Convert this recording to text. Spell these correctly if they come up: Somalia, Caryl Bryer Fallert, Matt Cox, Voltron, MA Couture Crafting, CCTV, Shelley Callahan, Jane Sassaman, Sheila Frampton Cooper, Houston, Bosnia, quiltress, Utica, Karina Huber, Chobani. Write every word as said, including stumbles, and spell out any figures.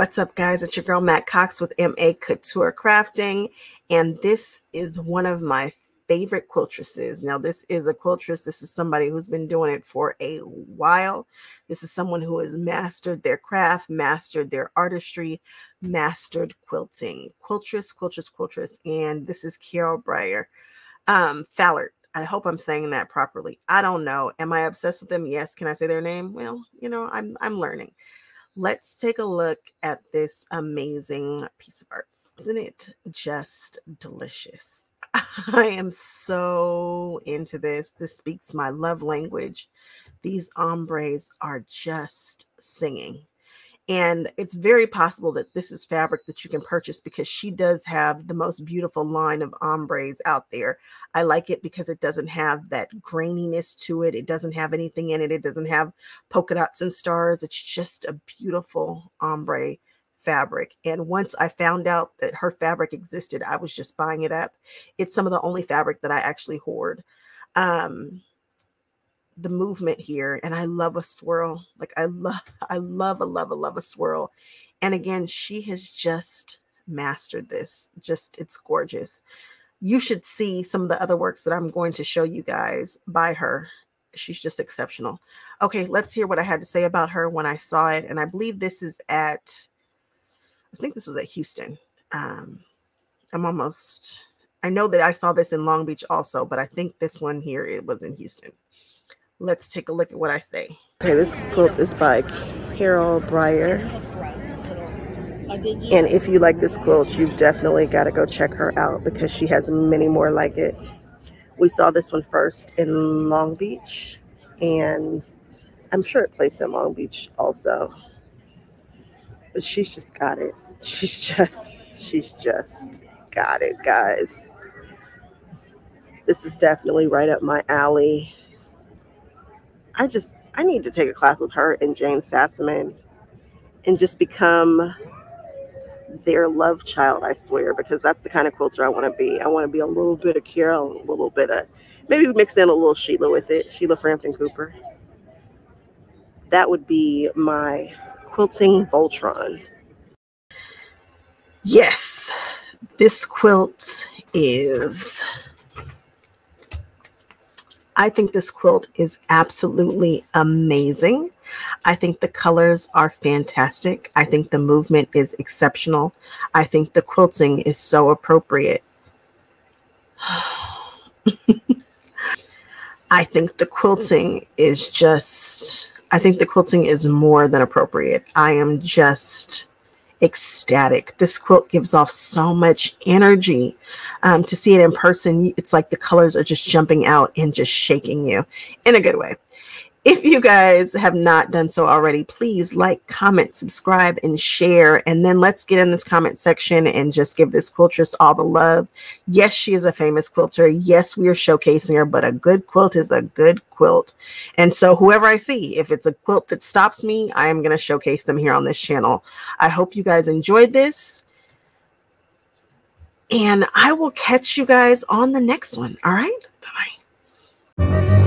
What's up, guys? It's your girl Matt Cox with M A Couture Crafting, and this is one of my favorite quiltresses. Now, this is a quiltress. This is somebody who's been doing it for a while. This is someone who has mastered their craft, mastered their artistry, mastered quilting. Quiltress, quiltress, quiltress, and this is Caryl Bryer um, Fallert. I hope I'm saying that properly. I don't know. Am I obsessed with them? Yes. Can I say their name? Well, you know, I'm I'm learning. Let's take a look at this amazing piece of art. Isn't it just delicious? I am so into this. This speaks my love language. These ombres are just singing. And it's very possible that this is fabric that you can purchase because she does have the most beautiful line of ombres out there. I like it because it doesn't have that graininess to it. It doesn't have anything in it. It doesn't have polka dots and stars. It's just a beautiful ombre fabric. And once I found out that her fabric existed, I was just buying it up. It's some of the only fabric that I actually hoard. Um, the movement here, and I love a swirl. Like I love, I love, I love, I love a swirl. And again, she has just mastered this. Just, it's gorgeous. You should see some of the other works that I'm going to show you guys by her. She's just exceptional. Okay, let's hear what I had to say about her when I saw it. And I believe this is at, I think this was at Houston. Um, I'm almost, I know that I saw this in Long Beach also, but I think this one here, it was in Houston. Let's take a look at what I say. Okay, this quilt is by Caryl Bryer. And if you like this quilt, you've definitely got to go check her out because she has many more like it. We saw this one first in Long Beach, and I'm sure it placed in Long Beach also. But she's just got it. She's just, she's just got it, guys. This is definitely right up my alley. I just, I need to take a class with her and Jane Sassaman and just become their love child, I swear, because that's the kind of quilter I want to be. I want to be a little bit of Caryl, a little bit of, maybe mix in a little Sheila with it, Sheila Frampton Cooper. That would be my quilting Voltron. Yes, this quilt is... I think this quilt is absolutely amazing. I think the colors are fantastic. I think the movement is exceptional. I think the quilting is so appropriate. I think the quilting is just, I think the quilting is more than appropriate. I am just ecstatic. This quilt gives off so much energy. Um, to see it in person, it's like the colors are just jumping out and just shaking you in a good way. If you guys have not done so already, please like, comment, subscribe, and share. And then let's get in this comment section and just give this quiltress all the love. Yes, she is a famous quilter. Yes, we are showcasing her, but a good quilt is a good quilt. And so whoever I see, if it's a quilt that stops me, I am going to showcase them here on this channel. I hope you guys enjoyed this. And I will catch you guys on the next one. All right? Bye-bye.